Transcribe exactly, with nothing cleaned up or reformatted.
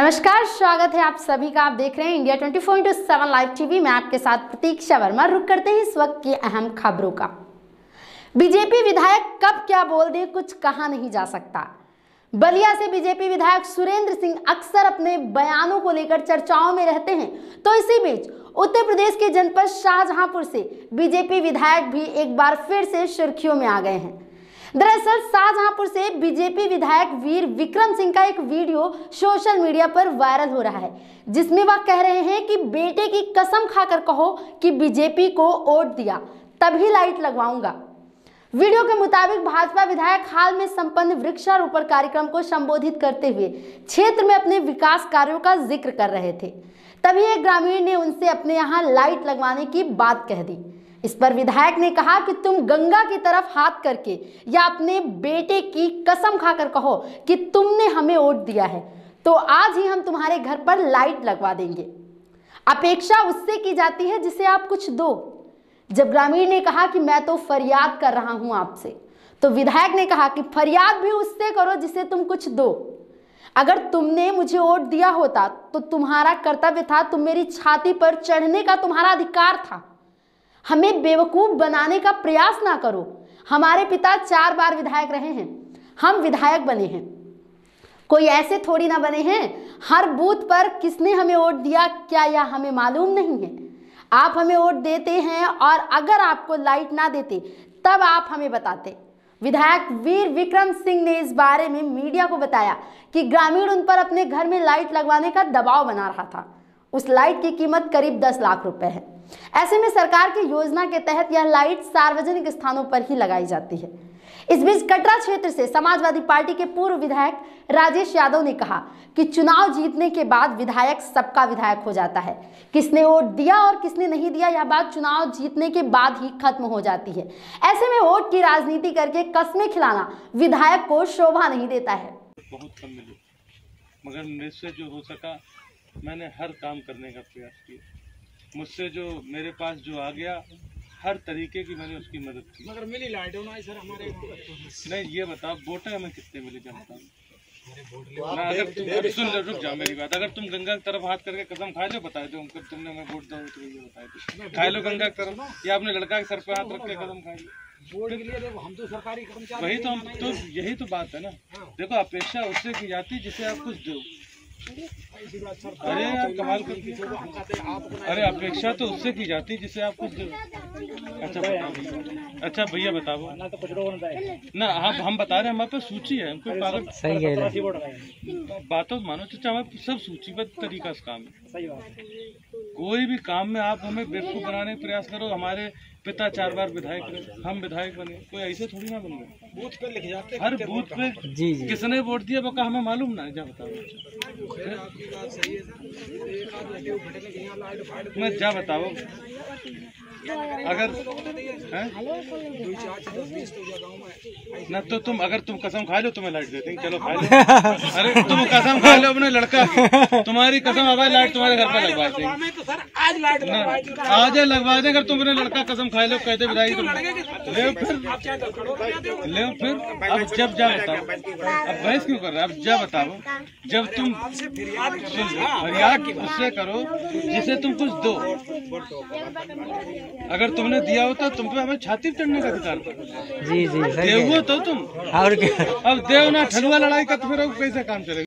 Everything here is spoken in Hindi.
नमस्कार, स्वागत है आप सभी का। आप देख रहे हैं India twenty four by seven live TV में आपके साथ प्रतीक्षा वर्मा। रुक करते हैं इस वक्त की अहम खबरों का। बीजेपी विधायक कब क्या बोल दिए कुछ कहा नहीं जा सकता। बलिया से बीजेपी विधायक सुरेंद्र सिंह अक्सर अपने बयानों को लेकर चर्चाओं में रहते हैं, तो इसी बीच उत्तर प्रदेश के जनपद शाहजहांपुर से बीजेपी विधायक भी एक बार फिर से सुर्खियों में आ गए हैं। दरअसल शाहजहांपुर से बीजेपी विधायक वीर विक्रम सिंह का एक वीडियो सोशल मीडिया पर वायरल हो रहा है, जिसमें वह कह रहे हैं कि बेटे की कसम खाकर कहो कि बीजेपी को वोट दिया तभी लाइट लगवाऊंगा। वीडियो के मुताबिक भाजपा विधायक हाल में संपन्न वृक्षारोपण कार्यक्रम को संबोधित करते हुए क्षेत्र में अपने विकास कार्यों का जिक्र कर रहे थे, तभी एक ग्रामीण ने उनसे अपने यहाँ लाइट लगवाने की बात कह दी। इस पर विधायक ने कहा कि तुम गंगा की तरफ हाथ करके या अपने बेटे की कसम खाकर कहो कि तुमने हमें वोट दिया है तो आज ही हम तुम्हारे घर पर लाइट लगवा देंगे। अपेक्षा उससे की जाती है जिसे आप कुछ दो। जब ग्रामीण ने कहा कि मैं तो फरियाद कर रहा हूं आपसे, तो विधायक ने कहा कि फरियाद भी उससे करो जिसे तुम कुछ दो। अगर तुमने मुझे वोट दिया होता तो तुम्हारा कर्तव्य था, तुम मेरी छाती पर चढ़ने का तुम्हारा अधिकार था। हमें बेवकूफ बनाने का प्रयास ना करो। हमारे पिता चार बार विधायक रहे हैं, हम विधायक बने हैं, कोई ऐसे थोड़ी ना बने हैं। हर बूथ पर किसने हमें वोट दिया क्या यह हमें मालूम नहीं है। आप हमें वोट देते हैं और अगर आपको लाइट ना देते तब आप हमें बताते। विधायक वीर विक्रम सिंह ने इस बारे में मीडिया को बताया कि ग्रामीण उन पर अपने घर में लाइट लगवाने का दबाव बना रहा था। उस लाइट की कीमत करीब दस लाख रुपए है। ऐसे में सरकार की योजना के तहत यह लाइट सार्वजनिक स्थानों पर ही लगाई जाती है। इस बीच कटरा क्षेत्र से समाजवादी पार्टी के पूर्व विधायक राजेश यादव ने कहा कि चुनाव जीतने के बाद विधायक सबका विधायक हो जाता है। किसने वोट दिया और किसने नहीं दिया यह बात चुनाव जीतने के बाद ही खत्म हो जाती है। ऐसे में वोट की राजनीति करके कसमें खिलाना विधायक को शोभा नहीं देता है। बहुत कम मिली, मगर मुझसे जो हो सका मैंने हर काम करने का प्रयास किया। मुझसे जो मेरे पास जो आ गया हर तरीके की मैंने उसकी मदद की। मगर मिली लाइट होना सर हमारे नहीं। ये बताओ वोट हमें कितने मिले जनता ने? सुन लो, रुक जाओ मेरी बात। अगर तुम गंगा की तरफ हाथ करके कसम खाए लो बताए दो हमको तुमने हमें वोट दो तो ये बताए खाए लो गंगा की तरफ, या अपने लड़का के सर पे हाथ रख के कसम खाए लो बोर्ड के लिए। देखो हम तो सरकारी कर्मचारी, वही तो हम तो यही तो बात है ना। देखो अपेक्षा उससे की जाती जिसे आप कुछ दो। अरे यार कमाल कर। अरे अपेक्षा तो उससे की जाती जिसे आप कुछ। अच्छा बताओ, अच्छा भैया बताओ ना। हम हम बता रहे हैं हमारे पास सूची है। कोई पागल सही है बातों मानो चाचा, हमारे सब सूचीबद्ध तरीका से काम है। कोई भी काम में आप हमें बेवकूफ़ बनाने का प्रयास करो। हमारे पिता चार बार विधायक रहे, हम विधायक बने, कोई ऐसे थोड़ी ना बन गए। बूथ पे लिख जाते हर बूथ पे जी जी किसने वोट दिया बका हमें मालूम ना। जा बताओ मैं जा बताओ अगर न तो तुम अगर तुम कसम खा लो तुम्हें लाइट दे देंगे। चलो खा लो। अरे तुम कसम खा लो अपने लड़का तुम्हारी कसम हवाई लाइट तुम्हारे घर पर लगवा देंगे। सर आज लाइट आज लगवा दें अगर तुमने लड़का कसम खाए लो कहते बताइए। ले फिर अब जब जा बताओ अब बहस क्यों कर रहे अब जा बताओ। जब तुम फरियाद उससे करो जिसे तुम कुछ दो। अगर तुमने दिया होता तुम पे हमें छाती चढ़ने का अधिकार था। जी जी देव हो तो तुम और अब देव ना ठलुआ लड़ाई का तो फिर कैसे काम चलेगा।